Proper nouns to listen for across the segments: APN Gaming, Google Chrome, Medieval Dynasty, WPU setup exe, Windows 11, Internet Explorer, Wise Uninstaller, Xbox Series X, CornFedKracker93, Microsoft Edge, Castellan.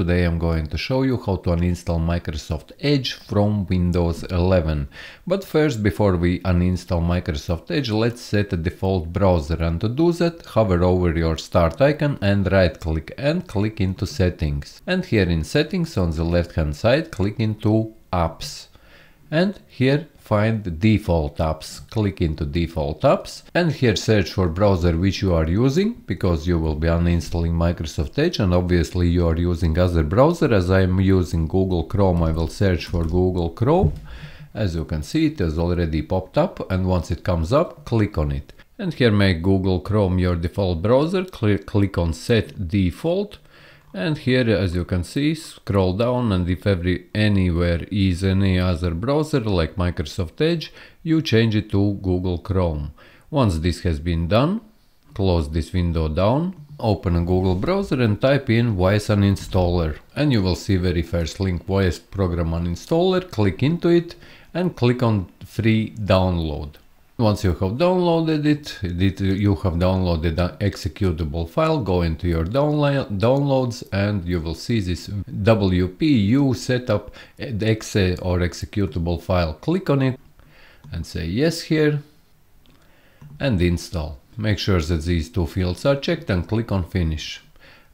Today I'm going to show you how to uninstall Microsoft Edge from Windows 11. But first, before we uninstall Microsoft Edge, let's set a default browser, and to do that, hover over your start icon and right click and click into settings. And here in settings on the left hand side, click into apps. And here find default apps, click into default apps, and here search for browser which you are using, because you will be uninstalling Microsoft Edge and obviously you are using other browser. As I am using Google Chrome, I will search for Google Chrome. As you can see, it has already popped up, and once it comes up, click on it. And here make Google Chrome your default browser, click on set default. And here, as you can see, scroll down, and if anywhere is any other browser like Microsoft Edge, you change it to Google Chrome. Once this has been done, close this window down, open a Google browser and type in Wise Uninstaller. And you will see very first link, Wise Program Uninstaller, click into it and click on free download. Once you have downloaded it, you have downloaded an executable file, go into your downloads and you will see this WPU setup exe or executable file. Click on it and say yes here and install. Make sure that these two fields are checked and click on finish.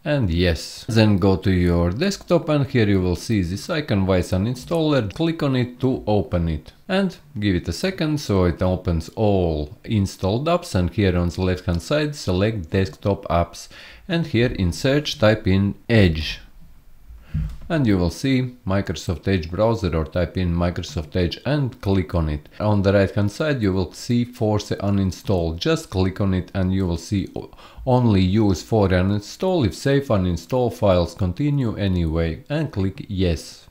And yes, then go to your desktop and here you will see this icon Wise Uninstaller, click on it to open it. And give it a second, so it opens all installed apps, and here on the left hand side select desktop apps. And here in search type in Edge. And you will see Microsoft Edge browser, or type in Microsoft Edge and click on it. On the right hand side you will see force uninstall. Just click on it and you will see only use for uninstall if save uninstall files, continue anyway, and click yes.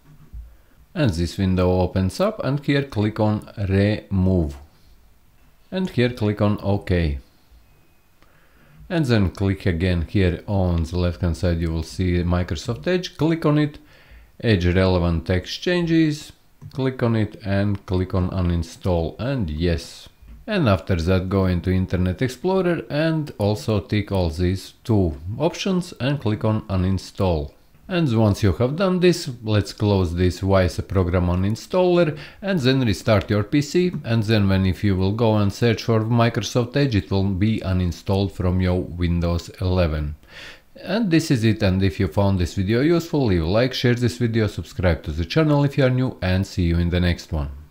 And this window opens up and here click on remove. And here click on OK. And then click again here on the left hand side, you will see Microsoft Edge, click on it, Edge relevant text changes, click on it and click on uninstall and yes. And after that go into Internet Explorer and also tick all these two options and click on uninstall. And once you have done this, let's close this Wise Program Uninstaller and then restart your PC, and then if you will go and search for Microsoft Edge, it will be uninstalled from your Windows 11. And this is it, and if you found this video useful, leave a like, share this video, subscribe to the channel if you are new, and see you in the next one.